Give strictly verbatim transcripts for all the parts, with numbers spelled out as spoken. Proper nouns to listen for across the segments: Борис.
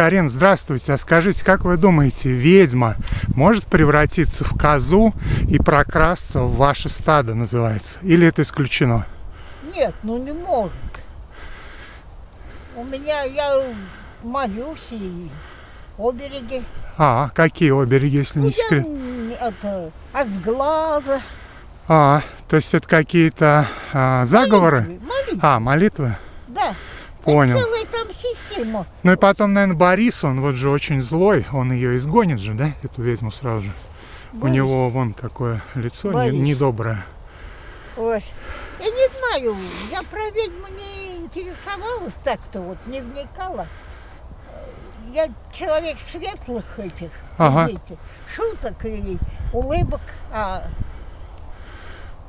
Карин, здравствуйте. А скажите, как вы думаете, ведьма может превратиться в козу и прокрасться в ваше стадо, называется? Или это исключено? Нет, ну не может. У меня, я молюсь и обереги. А, какие обереги, если ну, не секрет? Я, это, от глаза. А, то есть это какие-то а, заговоры? Молитвы, молитвы. А, молитвы? Да. Понял. Это целая там система. Ну и потом, наверное, Борис, он вот же очень злой, он ее изгонит же, да, эту ведьму сразу же. Борис. У него вон какое лицо не, недоброе. Ой. Я не знаю, я про ведьму не интересовалась так-то, вот не вникала. Я человек светлых этих, ага. Видите, шуток и улыбок. А...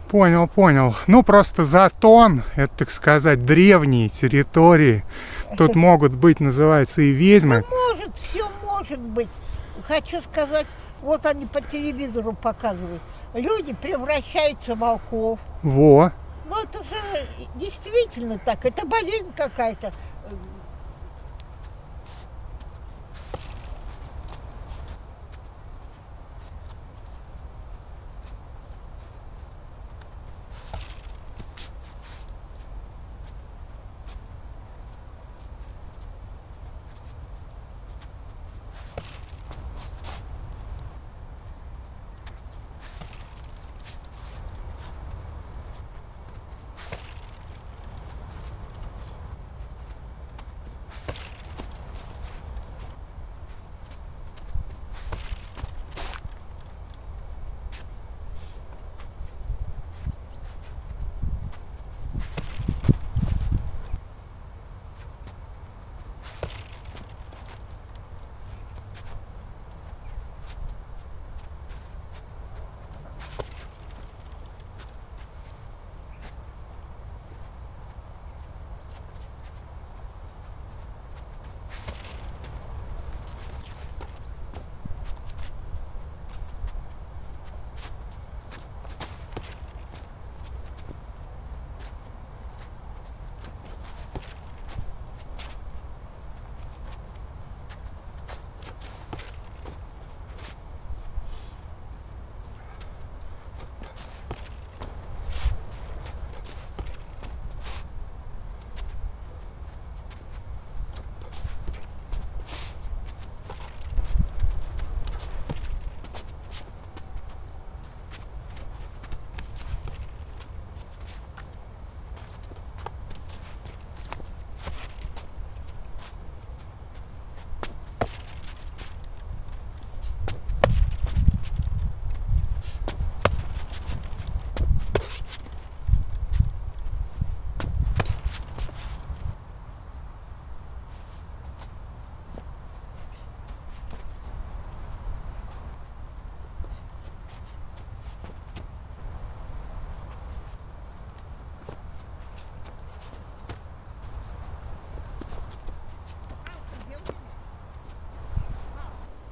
Понял, понял. Ну, просто затон, это, так сказать, древние территории. Тут могут быть, называется, и ведьмы. Да может, все может быть. Хочу сказать, вот они по телевизору показывают. Люди превращаются в волков. Во. Ну, это же действительно так. Это болезнь какая-то.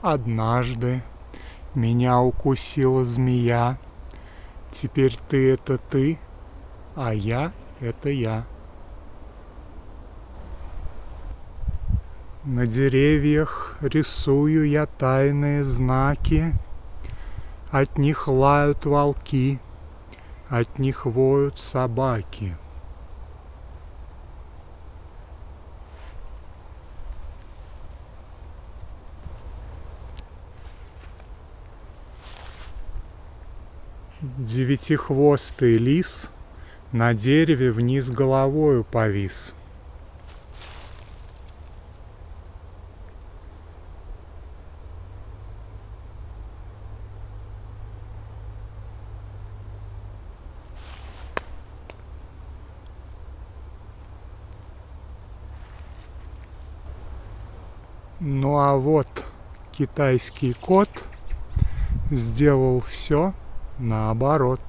Однажды меня укусила змея. Теперь ты — это ты, а я — это я. На деревьях рисую я тайные знаки. От них лают волки, от них воют собаки. Девятихвостый лис на дереве вниз головою повис. Ну а вот китайский кот сделал все наоборот.